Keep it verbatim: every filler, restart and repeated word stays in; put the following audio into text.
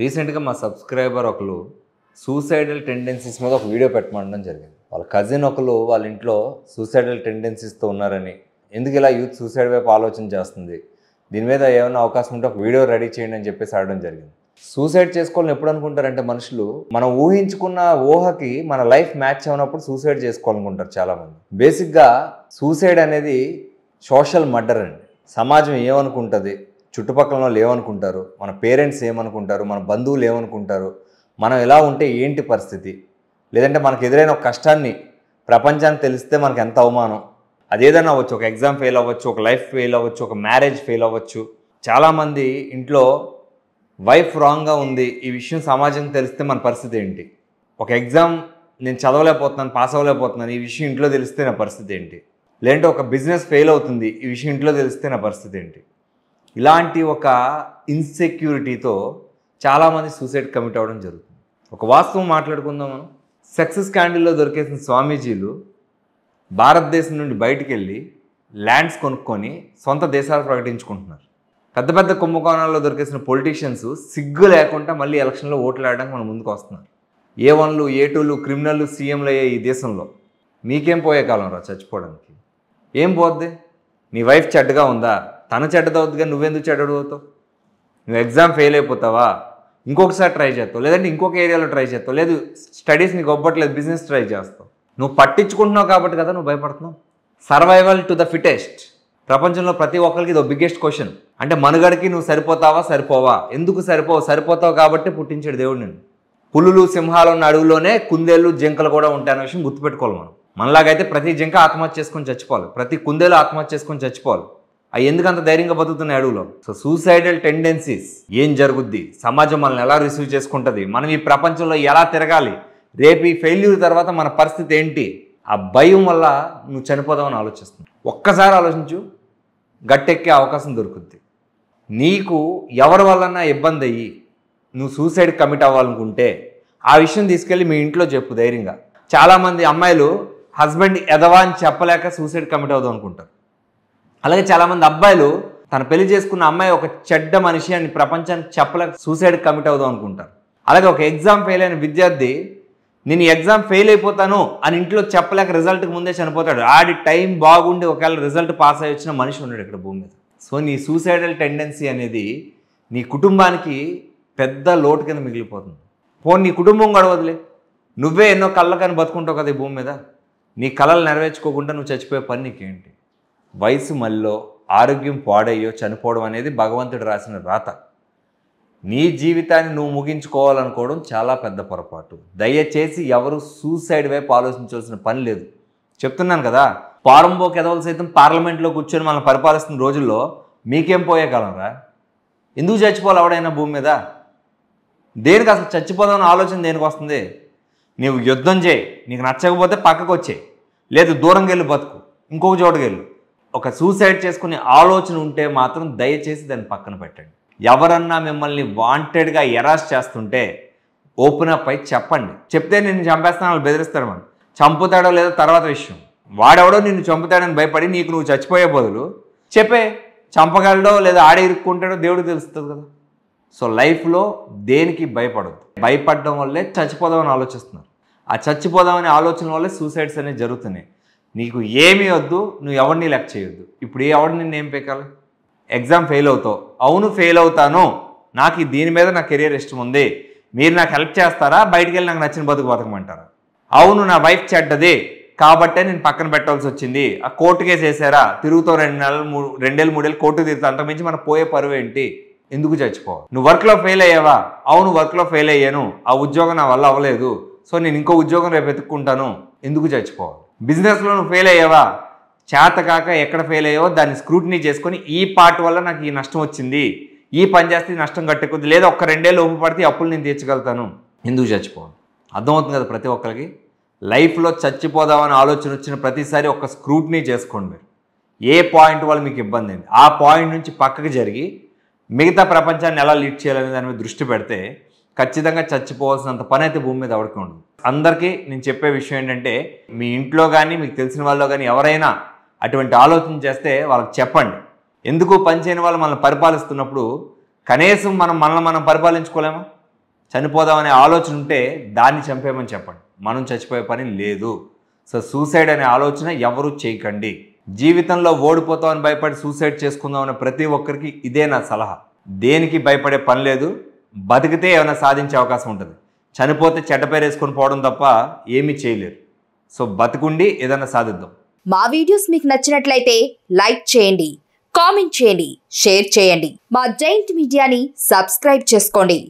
రీసెంట్గా మా సబ్స్క్రైబర్ ఒకరు సూసైడల్ టెండెన్సీస్ మీద ఒక వీడియో పెట్టమండడం జరిగింది. వాళ్ళ కజిన్ ఒకరు వాళ్ళ ఇంట్లో సూసైడల్ టెండెన్సీస్తో ఉన్నారని, ఎందుకు ఇలా యూత్ సూసైడ్ వైపు ఆలోచన చేస్తుంది, దీని మీద ఏమైనా అవకాశం ఉంటే ఒక వీడియో రెడీ చేయండి అని చెప్పేసి అడగడం జరిగింది. సూసైడ్ చేసుకోవాలని ఎప్పుడు అనుకుంటారంటే మనుషులు మనం ఊహించుకున్న ఊహకి మన లైఫ్ మ్యాచ్ అయినప్పుడు సూసైడ్ చేసుకోవాలనుకుంటారు చాలామంది. బేసిక్గా సూసైడ్ అనేది సోషల్ మర్డర్ అండి. సమాజం ఏమనుకుంటుంది, చుట్టుపక్కల వాళ్ళు ఏమనుకుంటారు, మన పేరెంట్స్ ఏమనుకుంటారు, మన బంధువులు ఏమనుకుంటారు, మనం ఎలా ఉంటే ఏంటి పరిస్థితి, లేదంటే మనకు ఎదురైన ఒక కష్టాన్ని ప్రపంచానికి తెలిస్తే మనకు ఎంత అవమానం, అదేదైనా అవ్వచ్చు, ఒక ఎగ్జామ్ ఫెయిల్ అవ్వచ్చు, ఒక లైఫ్ ఫెయిల్ అవ్వచ్చు, ఒక మ్యారేజ్ ఫెయిల్ అవ్వచ్చు. చాలామంది ఇంట్లో వైఫ్ రాంగ్గా ఉంది, ఈ విషయం సమాజం తెలిస్తే మన పరిస్థితి ఏంటి, ఒక ఎగ్జామ్ నేను చదవలేకపోతున్నాను, పాస్ అవ్వలేకపోతున్నాను, ఈ విషయం ఇంట్లో తెలిస్తే నా పరిస్థితి ఏంటి, లేదంటే ఒక బిజినెస్ ఫెయిల్ అవుతుంది, ఈ విషయం ఇంట్లో తెలిస్తే నా పరిస్థితి ఏంటి, ఇలాంటి ఒక ఇన్సెక్యూరిటీతో చాలామంది సూసైడ్ కమిట్ అవ్వడం జరుగుతుంది. ఒక వాస్తవం మాట్లాడుకుందాం మనం. సక్సెస్ క్యాండిల్లో దొరికేసిన స్వామీజీలు భారతదేశం నుండి బయటికి వెళ్ళి ల్యాండ్స్ కొనుక్కొని సొంత దేశాలు ప్రకటించుకుంటున్నారు. పెద్ద పెద్ద కుంభకోణాల్లో దొరికేసిన పొలిటీషియన్స్ సిగ్గు లేకుండా మళ్ళీ ఎలక్షన్లో ఓట్లు ఆడడానికి మన ముందుకు వస్తున్నారు. ఏ వన్లు ఏ టూలు క్రిమినల్లు సీఎంలు అయ్యే ఈ దేశంలో మీకేం పోయే కాలం రా చచ్చిపోవడానికి. ఏం పోద్ది, నీ వైఫ్ చెడ్డగా ఉందా, తను చెడ్డదవుద్దిగా నువ్వెందుకు చెడ్డడు అవుతావు, నువ్వు ఎగ్జామ్ ఫెయిల్ అయిపోతావా, ఇంకొకసారి ట్రై చేస్తావు, లేదంటే ఇంకొక ఏరియాలో ట్రై చేస్తావు, లేదు స్టడీస్ నీకు ఒప్పట్లేదు బిజినెస్ ట్రై చేస్తావు, నువ్వు పట్టించుకుంటున్నావు కాబట్టి కదా నువ్వు భయపడుతున్నావు. Survival to the fittest. ప్రపంచంలో ప్రతి ఒక్కరికి ఇది బిగ్గెస్ట్ క్వశ్చన్. అంటే మనుగడికి నువ్వు సరిపోతావా సరిపోవా, ఎందుకు సరిపోవు, సరిపోతావు కాబట్టి పుట్టించాడు దేవుడు నేను. పులులు సింహాలు ఉన్న అడవులోనే కుందేళ్ళు జింకలు కూడా ఉంటాయన్న విషయం గుర్తుపెట్టుకోవాలి మనం. మనలాగైతే ప్రతి జింక ఆత్మహత్య చేసుకొని చచ్చిపోవాలి, ప్రతి కుందేలు ఆత్మహత్య చేసుకొని చచ్చిపోవాలి, అవి ఎందుకు అంత ధైర్యంగా బతుకుతున్నాయి అడవులో. సో సూసైడల్ టెండెన్సీస్ ఏం జరుగుద్ది, సమాజం మనల్ని ఎలా రిసీవ్ చేసుకుంటుంది, మనం ఈ ప్రపంచంలో ఎలా తిరగాలి, రేపు ఈ ఫెయిల్యూర్ తర్వాత మన పరిస్థితి ఏంటి, ఆ భయం వల్ల నువ్వు చనిపోదామని ఆలోచిస్తున్నావు. ఒక్కసారి ఆలోచించు, గట్టెక్కే అవకాశం దొరుకుద్ది. నీకు ఎవరి వలన ఇబ్బంది అయ్యి నువ్వు సూసైడ్ కమిట్ అవ్వాలనుకుంటే ఆ విషయం తీసుకెళ్ళి మీ ఇంట్లో చెప్పు ధైర్యంగా. చాలామంది అమ్మాయిలు హస్బెండ్ ఎదవా అని చెప్పలేక సూసైడ్ కమిట్ అవుదాం అనుకుంటారు. అలాగే చాలామంది అబ్బాయిలు తన పెళ్లి చేసుకున్న అమ్మాయి ఒక చెడ్డ మనిషి అని ప్రపంచానికి చెప్పలేక సూసైడ్ కమిట్ అవుదాం అనుకుంటారు. అలాగే ఒక ఎగ్జామ్ ఫెయిల్ అయిన విద్యార్థి నేను ఎగ్జామ్ ఫెయిల్ అయిపోతాను అని ఇంట్లో చెప్పలేక రిజల్ట్కి ముందే చనిపోతాడు. ఆడి టైం బాగుండి ఒకవేళ రిజల్ట్ పాస్ అయ్యి వచ్చిన మనిషి ఉన్నాడు ఇక్కడ భూమి మీద. సో నీ సూసైడల్ టెండెన్సీ అనేది నీ కుటుంబానికి పెద్ద లోటు కింద మిగిలిపోతుంది. పోనీ నీ కుటుంబం గడవదులే, నువ్వే ఎన్నో కళ్ళ కానీ బతుకుంటావు కదా ఈ భూమి మీద, నీ కళలు నెరవేర్చుకోకుండా నువ్వు చచ్చిపోయే పని నీకేంటి. వయసు మళ్ళీ ఆరోగ్యం పాడయ్యో చనిపోవడం అనేది భగవంతుడు రాసిన రాత. నీ జీవితాన్ని నువ్వు ముగించుకోవాలనుకోవడం చాలా పెద్ద పొరపాటు. దయచేసి ఎవరు సూసైడ్ వైపు ఆలోచించాల్సిన పని లేదు. చెప్తున్నాను కదా, పారంబోకి ఎదవలు సైతం పార్లమెంట్లో కూర్చొని మనం పరిపాలిస్తున్న రోజుల్లో మీకేం పోయే కాలం రా, ఎందుకు చచ్చిపోవాలి ఎవడైనా భూమి మీద, దేనికి అసలు చచ్చిపోదామని ఆలోచన దేనికి వస్తుంది. నీవు యుద్ధం చేయి, నీకు నచ్చకపోతే పక్కకు వచ్చేయి, లేదు దూరంగా వెళ్ళి బతుకు, ఇంకొక చోటుకెళ్ళు. ఒక సూసైడ్ చేసుకునే ఆలోచన ఉంటే మాత్రం దయచేసి దాన్ని పక్కన పెట్టండి. ఎవరన్నా మిమ్మల్ని వాంటెడ్గా ఎరాస్ చేస్తుంటే ఓపెన్ అప్ అయి చెప్పండి. చెప్తే నేను చంపేస్తాను వాళ్ళు బెదిరిస్తారు, మనం చంపుతాడో లేదో తర్వాత విషయం, వాడెవడో నిన్ను చంపుతాడని భయపడి నీకు నువ్వు చచ్చిపోయే బదులు చెప్పే చంపగలడో లేదా ఆడే ఇరుక్కుంటాడో దేవుడు తెలుస్తుంది కదా. సో లైఫ్లో దేనికి భయపడద్దు. భయపడడం వల్లే చచ్చిపోదామని ఆలోచిస్తున్నారు, ఆ చచ్చిపోదామనే ఆలోచన వల్లే సూసైడ్స్ అనేవి జరుగుతున్నాయి. నీకు ఏమీ వద్దు, నువ్వు ఎవరిని లెక్క చేయొద్దు. ఇప్పుడు ఏ ఎవరిని నిన్ను ఏం పెక్కాలి. ఎగ్జామ్ ఫెయిల్ అవుతావు, అవును ఫెయిల్ అవుతాను, నాకు దీని మీద నా కెరీర్ ఇష్టం ఉంది, మీరు నాకు హెల్ప్ చేస్తారా, బయటికి వెళ్ళి నాకు నచ్చిన బతుకు బతకమంటారా, అవును నా వైఫ్ చెడ్డది కాబట్టే నేను పక్కన పెట్టాల్సి వచ్చింది, ఆ కోర్టు కేసు వేసారా, తిరుగుతావు రెండు నెలలు మూడు రెండేళ్ళు మూడేళ్ళు కోర్టు తిరుగుతా, అంతకుమించి మనం పోయే పరువు ఏంటి, ఎందుకు చచ్చిపోవు. నువ్వు వర్క్లో ఫెయిల్ అయ్యావా, అవును వర్క్లో ఫెయిల్ అయ్యాను, ఆ ఉద్యోగం నా వల్ల అవ్వలేదు, సో నేను ఇంకో ఉద్యోగం రేపు వెతుక్కుంటాను, ఎందుకు చచ్చిపోవు. బిజినెస్లో నువ్వు ఫెయిల్ అయ్యావా, చేతకాక ఎక్కడ ఫెయిల్ అయ్యో దాన్ని స్క్రూటినీ చేసుకొని ఈ పార్ట్ వల్ల నాకు ఈ నష్టం వచ్చింది, ఈ పని చేస్తే నష్టం కట్టకొద్ది, లేదా ఒక్క రెండేళ్ళు ఓపు పడితే అప్పులు నేను తీర్చగలుగుతాను, ఎందుకు చచ్చిపోవాలి. అర్థమవుతుంది కదా ప్రతి ఒక్కరికి. లైఫ్లో చచ్చిపోదామని ఆలోచన వచ్చిన ప్రతిసారి ఒక స్క్రూటినీ చేసుకోండి. మీరు ఏ పాయింట్ వల్ల మీకు ఇబ్బంది అయింది, ఆ పాయింట్ నుంచి పక్కకు జరిగి మిగతా ప్రపంచాన్ని ఎలా లీడ్ చేయాలనే దాని మీద దృష్టి పెడితే ఖచ్చితంగా చచ్చిపోవాల్సినంత పని అయితే భూమి మీద ఎవరికి ఉండదు. అందరికీ నేను చెప్పే విషయం ఏంటంటే మీ ఇంట్లో కానీ మీకు తెలిసిన వాళ్ళలో కానీ ఎవరైనా అటువంటి ఆలోచన చేస్తే వాళ్ళకి చెప్పండి. ఎందుకు పనిచేయని వాళ్ళు మనల్ని పరిపాలిస్తున్నప్పుడు కనీసం మనం మనల్ని మనం పరిపాలించుకోలేమా. చనిపోదామనే ఆలోచన ఉంటే దాన్ని చంపేమని చెప్పండి, మనం చచ్చిపోయే పని లేదు. సో సూసైడ్ అనే ఆలోచన ఎవరు చేయకండి. జీవితంలో ఓడిపోతామని భయపడి సూసైడ్ చేసుకుందామనే ప్రతి ఒక్కరికి ఇదే నా సలహా. దేనికి భయపడే పని లేదు, బతికితే ఏమైనా సాధించే అవకాశం ఉంటుంది. చనిపోతే చెడ్డ పేరు వేసుకొని పోవడం తప్ప ఏమీ చేయలేరు. సో బతుకుండి ఏదైనా సాధిద్దాం. మా వీడియోస్ మీకు నచ్చినట్లయితే లైక్ చేయండి, కామెంట్ చేయండి, షేర్ చేయండి. మా జైంట్ మీడియాని సబ్స్క్రైబ్ చేసుకోండి.